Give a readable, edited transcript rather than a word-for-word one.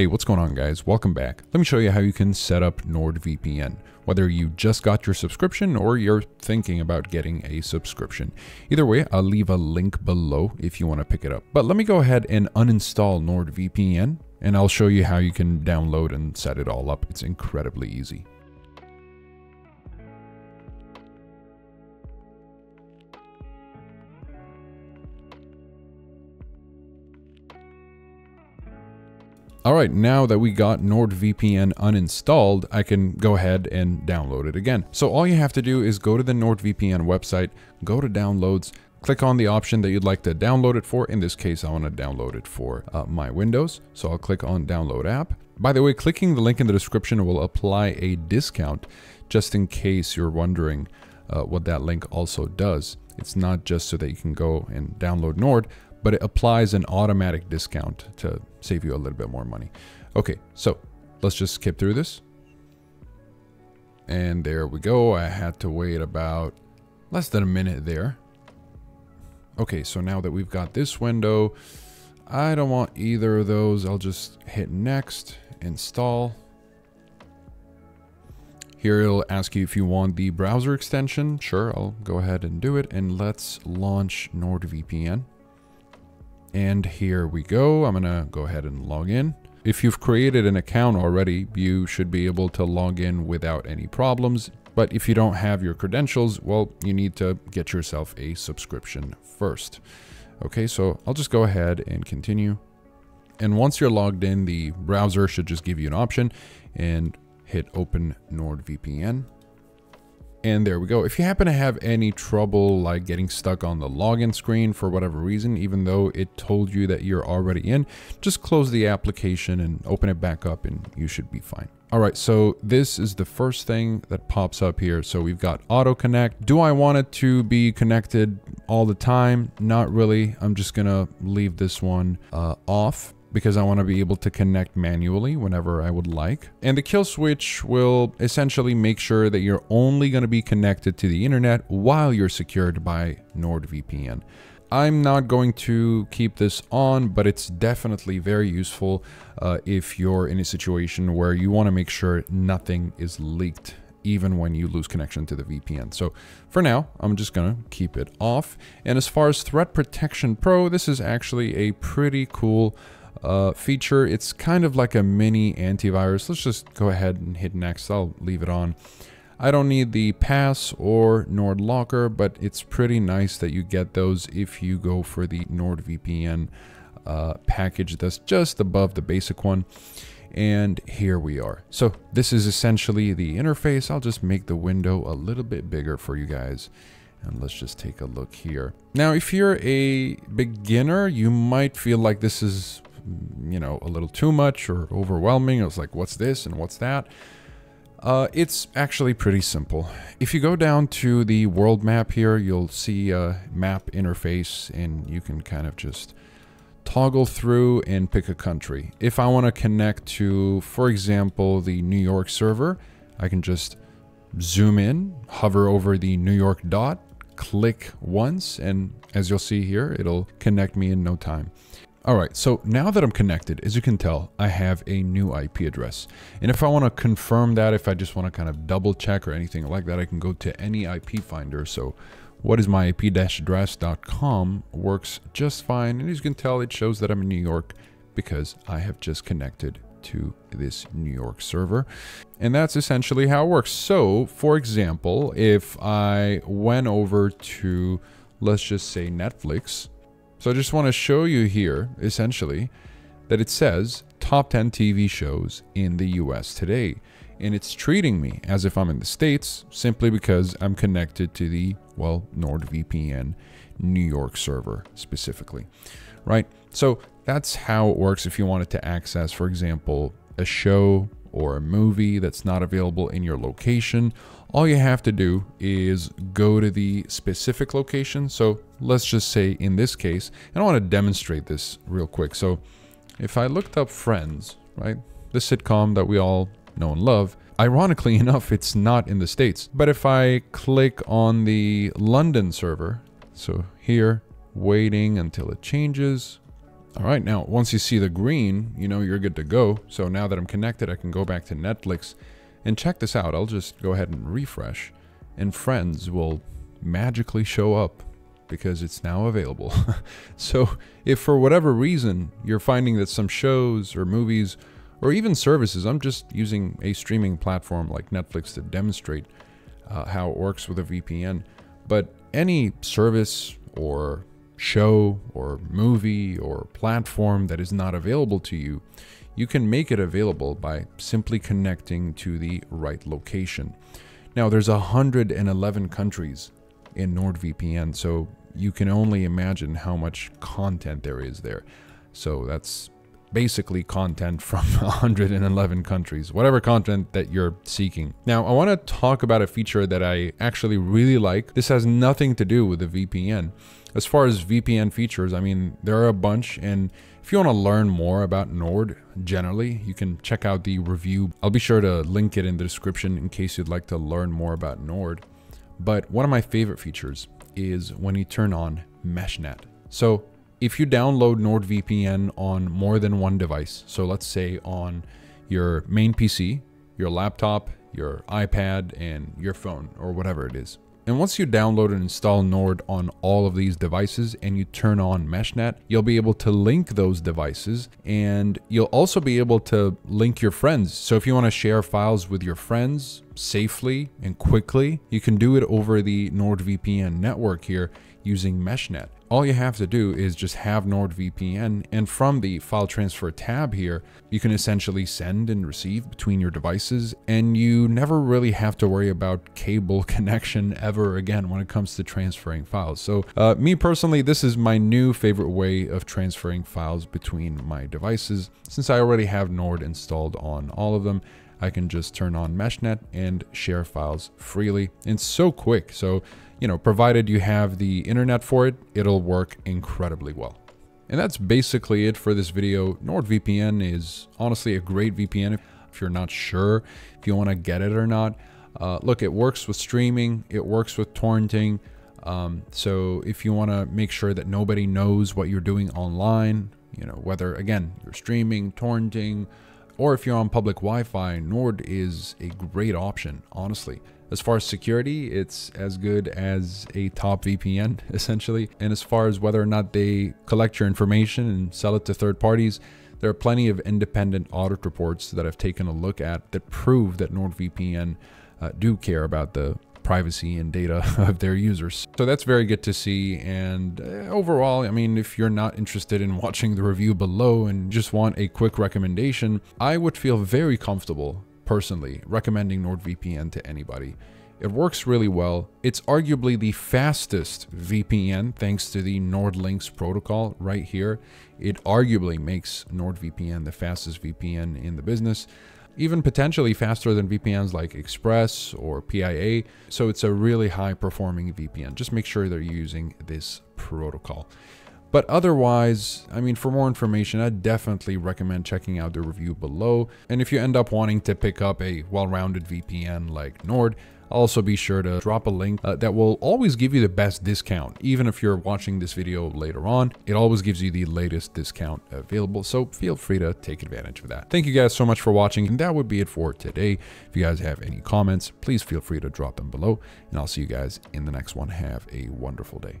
Hey, what's going on guys? Welcome back. Let me show you how you can set up NordVPN, whether you just got your subscription or you're thinking about getting a subscription. Either way, I'll leave a link below if you want to pick it up. But let me go ahead and uninstall NordVPN and I'll show you how you can download and set it all up. It's incredibly easy. All right, now that we got NordVPN uninstalled, I can go ahead and download it again. So all you have to do is go to the NordVPN website, go to downloads, click on the option that you'd like to download it for. In this case, I want to download it for my Windows. So I'll click on download app. By the way, clicking the link in the description will apply a discount, just in case you're wondering what that link also does. It's not just so that you can go and download Nord, but it applies an automatic discount to save you a little bit more money. Okay, so let's just skip through this. And there we go. I had to wait about less than a minute there. Okay, so now that we've got this window, I don't want either of those. I'll just hit next, install. Here it'll ask you if you want the browser extension. Sure, I'll go ahead and do it. And let's launch NordVPN. And here we go. I'm gonna go ahead and log in. If you've created an account already, you should be able to log in without any problems. But if you don't have your credentials, well, you need to get yourself a subscription first. Okay, so I'll just go ahead and continue. And once you're logged in, the browser should just give you an option and hit open NordVPN. And there we go. If you happen to have any trouble like getting stuck on the login screen for whatever reason, even though it told you that you're already in, just close the application and open it back up and you should be fine. All right, so this is the first thing that pops up here. So we've got auto connect. Do I want it to be connected all the time? Not really. I'm just gonna leave this one off, because I want to be able to connect manually whenever I would like. And the kill switch will essentially make sure that you're only going to be connected to the internet while you're secured by NordVPN. I'm not going to keep this on, but it's definitely very useful if you're in a situation where you want to make sure nothing is leaked, even when you lose connection to the VPN. So for now, I'm just gonna keep it off. And as far as Threat Protection Pro, this is actually a pretty cool feature. It's kind of like a mini antivirus. Let's just go ahead and hit next. I'll leave it on. I don't need the pass or NordLocker, but it's pretty nice that you get those if you go for the NordVPN package that's just above the basic one. And here we are. So this is essentially the interface. I'll just make the window a little bit bigger for you guys. And let's just take a look here. Now, if you're a beginner, you might feel like this is, you know, a little too much or overwhelming. I was like, what's this and what's that? It's actually pretty simple. If you go down to the world map here, you'll see a map interface and you can kind of just toggle through and pick a country. If I want to connect to, for example, the New York server, I can just zoom in, hover over the New York dot, click once, and as you'll see here, it'll connect me in no time. All right, so now that I'm connected, as you can tell, I have a new IP address. And if I want to confirm that, if I just want to kind of double check or anything like that, I can go to any IP finder. So what is my ip-address.com works just fine. And as you can tell, it shows that I'm in New York because I have just connected to this New York server. And that's essentially how it works. So for example, if I went over to, let's just say Netflix. So I just want to show you here, essentially, that it says top 10 TV shows in the US today. And it's treating me as if I'm in the States simply because I'm connected to the, well, NordVPN New York server specifically, right? So that's how it works if you wanted to access, for example, a show or a movie that's not available in your location. All you have to do is go to the specific location. So let's just say in this case, and I want to demonstrate this real quick. So if I looked up Friends, right, the sitcom that we all know and love, ironically enough, it's not in the States. But if I click on the London server, so here, waiting until it changes, All right, now once you see the green, you know you're good to go. So now that I'm connected, I can go back to Netflix and check this out. I'll just go ahead and refresh, and Friends will magically show up because it's now available. So if for whatever reason you're finding that some shows or movies or even services, I'm just using a streaming platform like Netflix to demonstrate how it works with a VPN, but any service or show or movie or platform that is not available to you, you can make it available by simply connecting to the right location. Now there's 111 countries in NordVPN, so you can only imagine how much content there is there. So that's basically content from 111 countries, whatever content that you're seeking. Now I want to talk about a feature that I actually really like. This has nothing to do with the VPN. As far as VPN features, I mean, there are a bunch, and if you want to learn more about Nord generally, you can check out the review. I'll be sure to link it in the description in case you'd like to learn more about Nord. But one of my favorite features is when you turn on MeshNet. So if you download NordVPN on more than one device, so let's say on your main PC, your laptop, your iPad, and your phone, or whatever it is. And once you download and install Nord on all of these devices and you turn on MeshNet, you'll be able to link those devices, and you'll also be able to link your friends. So if you want to share files with your friends safely and quickly, you can do it over the NordVPN network here using MeshNet. All you have to do is just have NordVPN, and from the file transfer tab here, you can essentially send and receive between your devices, and you never really have to worry about cable connection ever again when it comes to transferring files. So me personally, this is my new favorite way of transferring files between my devices. Since I already have Nord installed on all of them, I can just turn on MeshNet and share files freely. It's so quick. So, you know, provided you have the internet for it, it'll work incredibly well. And that's basically it for this video. NordVPN is honestly a great VPN if you're not sure if you want to get it or not. Look, it works with streaming, it works with torrenting. So if you want to make sure that nobody knows what you're doing online, you know, whether again, you're streaming, torrenting, or if you're on public Wi-Fi, Nord is a great option, honestly. As far as security, it's as good as a top VPN, essentially. And as far as whether or not they collect your information and sell it to third parties, there are plenty of independent audit reports that I've taken a look at that prove that NordVPN do care about the privacy and data of their users. So that's very good to see. And overall, I mean, if you're not interested in watching the review below and just want a quick recommendation, I would feel very comfortable personally recommending NordVPN to anybody. It works really well. It's arguably the fastest VPN thanks to the NordLynx protocol right here. It arguably makes NordVPN the fastest VPN in the business, even potentially faster than VPNs like Express or PIA. So it's a really high performing VPN. Just make sure they're using this protocol. But otherwise, I mean, for more information, I definitely recommend checking out the review below. And if you end up wanting to pick up a well-rounded VPN like Nord, I'll also be sure to drop a link that will always give you the best discount. Even if you're watching this video later on, it always gives you the latest discount available. So feel free to take advantage of that. Thank you guys so much for watching. And that would be it for today. If you guys have any comments, please feel free to drop them below. And I'll see you guys in the next one. Have a wonderful day.